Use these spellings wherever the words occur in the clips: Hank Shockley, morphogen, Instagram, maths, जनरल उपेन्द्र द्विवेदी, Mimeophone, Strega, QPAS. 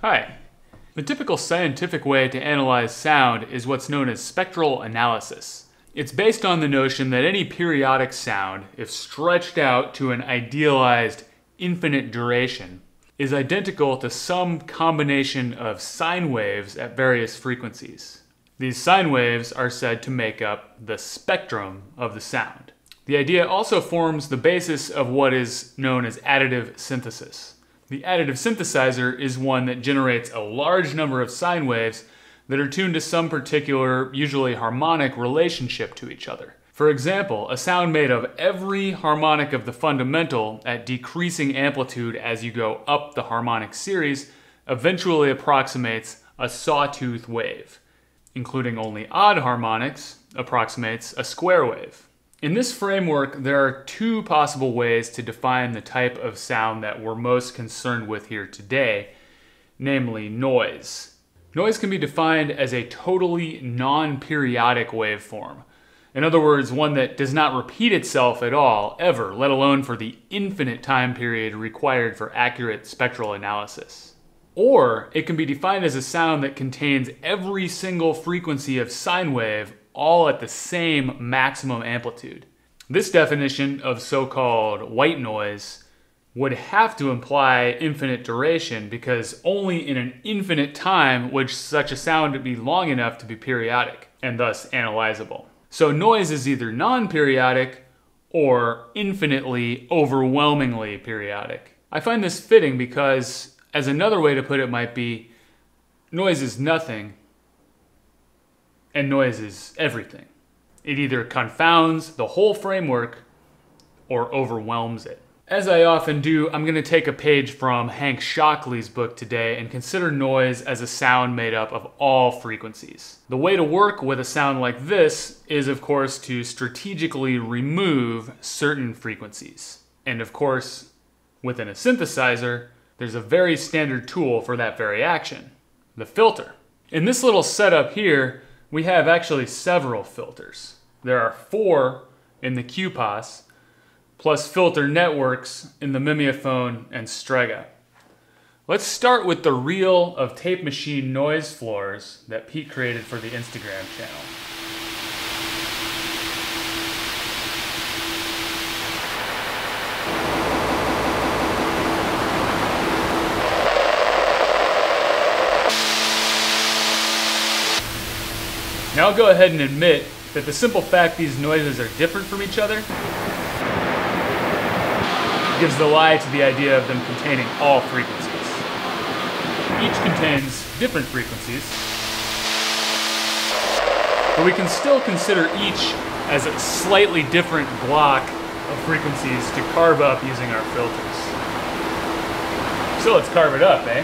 Hi. The typical scientific way to analyze sound is what's known as spectral analysis. It's based on the notion that any periodic sound, if stretched out to an idealized infinite duration, is identical to some combination of sine waves at various frequencies. These sine waves are said to make up the spectrum of the sound. The idea also forms the basis of what is known as additive synthesis. The additive synthesizer is one that generates a large number of sine waves that are tuned to some particular, usually harmonic, relationship to each other. For example, a sound made of every harmonic of the fundamental at decreasing amplitude as you go up the harmonic series eventually approximates a sawtooth wave. Including only odd harmonics approximates a square wave. In this framework, there are two possible ways to define the type of sound that we're most concerned with here today, namely noise. Noise can be defined as a totally non-periodic waveform. In other words, one that does not repeat itself at all, ever, let alone for the infinite time period required for accurate spectral analysis. Or it can be defined as a sound that contains every single frequency of sine wave all at the same maximum amplitude. This definition of so-called white noise would have to imply infinite duration because only in an infinite time would such a sound be long enough to be periodic and thus analyzable. So noise is either non-periodic or infinitely, overwhelmingly periodic. I find this fitting because, as another way to put it might be, noise is nothing, and noise is everything. It either confounds the whole framework or overwhelms it. As I often do, I'm going to take a page from Hank Shockley's book today and consider noise as a sound made up of all frequencies. The way to work with a sound like this is, of course, to strategically remove certain frequencies. And of course, within a synthesizer, there's a very standard tool for that very action, the filter. In this little setup here, we have actually several filters. There are four in the QPAS, plus filter networks in the Mimeophone and Strega. Let's start with the reel of tape machine noise floors that Pete created for the Instagram channel. Now I'll go ahead and admit that the simple fact these noises are different from each other gives the lie to the idea of them containing all frequencies. Each contains different frequencies, but we can still consider each as a slightly different block of frequencies to carve up using our filters. So let's carve it up, eh?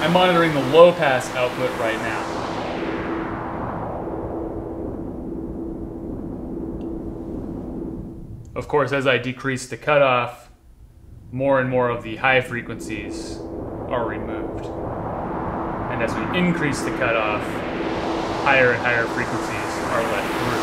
I'm monitoring the low pass output right now. Of course, as I decrease the cutoff, more and more of the high frequencies are removed. And as we increase the cutoff, higher and higher frequencies are let through.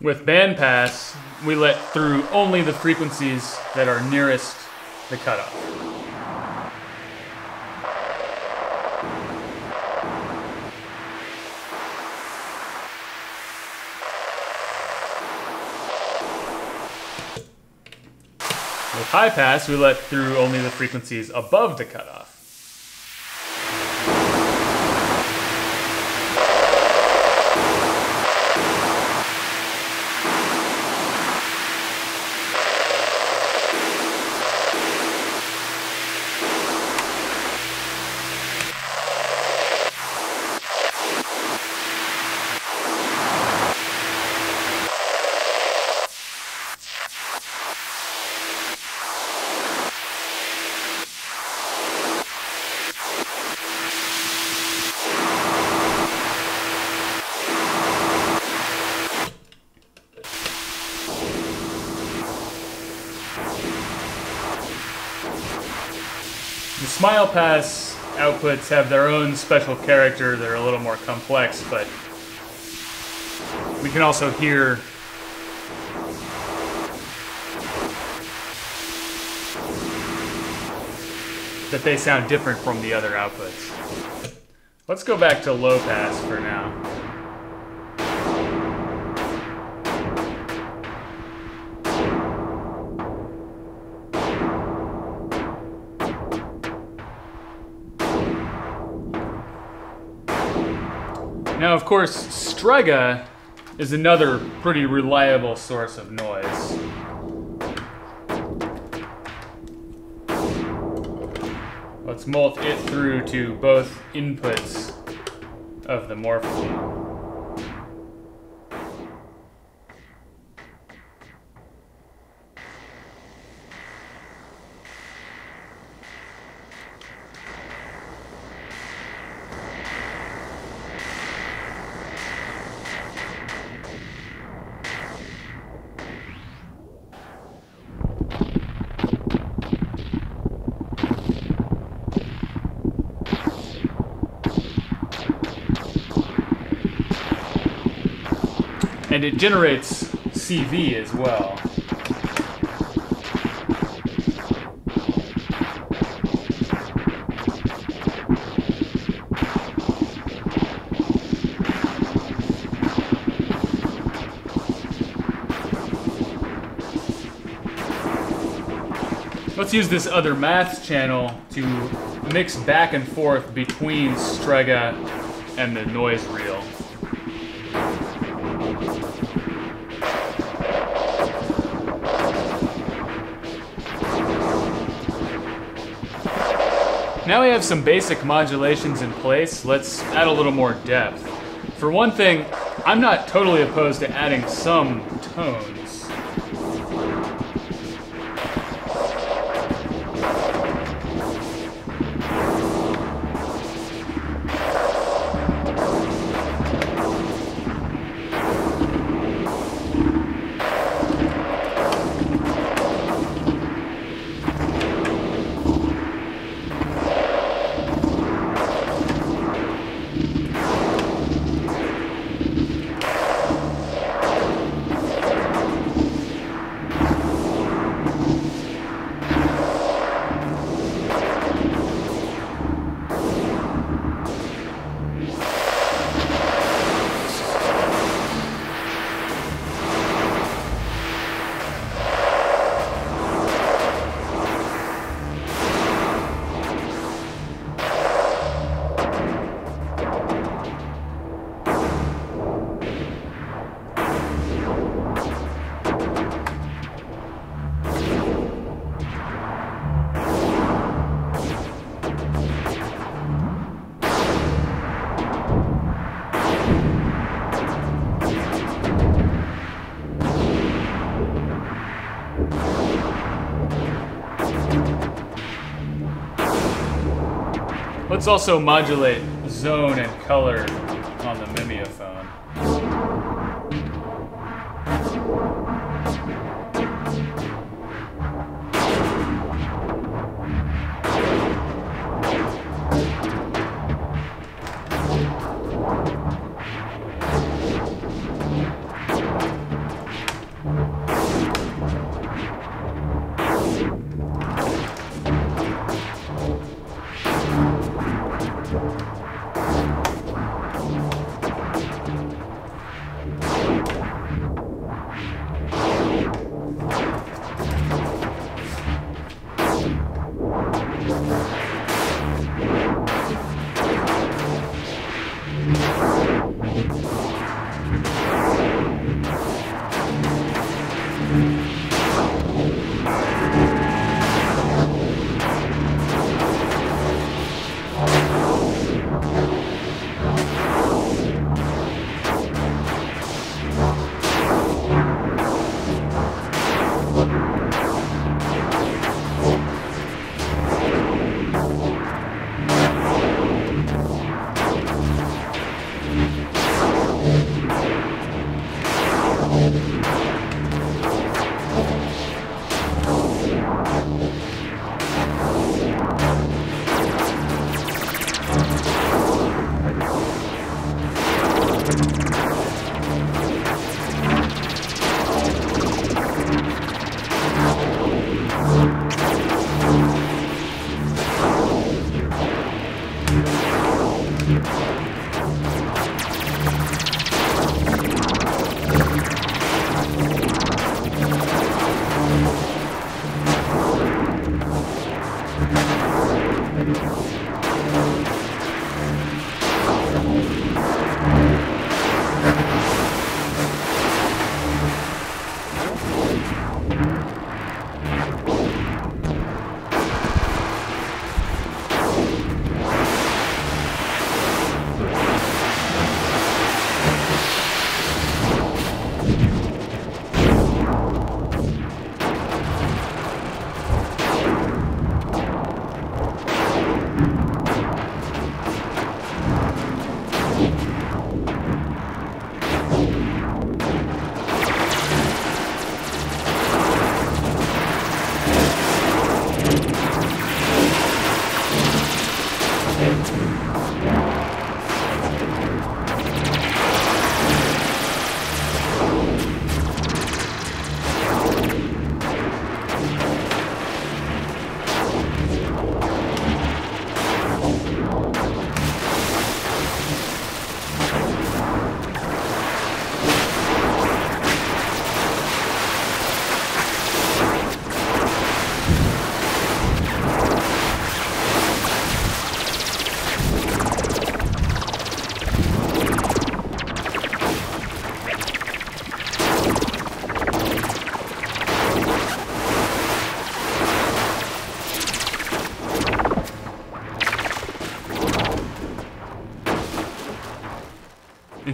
With bandpass, we let through only the frequencies that are nearest the cutoff. With high pass, we let through only the frequencies above the cutoff. SmilePass outputs have their own special character. They're a little more complex, but we can also hear that they sound different from the other outputs. Let's go back to low pass for now. Now, of course, Strega is another pretty reliable source of noise. Let's molt it through to both inputs of the morphogen. And it generates CV as well. Let's use this other maths channel to mix back and forth between Strega and the noise reel. Now we have some basic modulations in place, let's add a little more depth. For one thing, I'm not totally opposed to adding some tones. Let's also modulate zone and color on the mimeophone.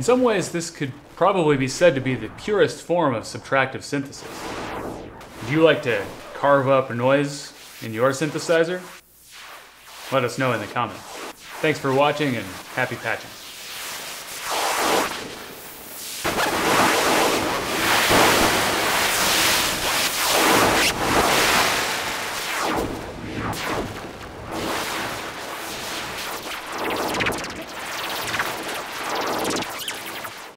In some ways, this could probably be said to be the purest form of subtractive synthesis. Do you like to carve up noise in your synthesizer? Let us know in the comments. Thanks for watching and happy patching.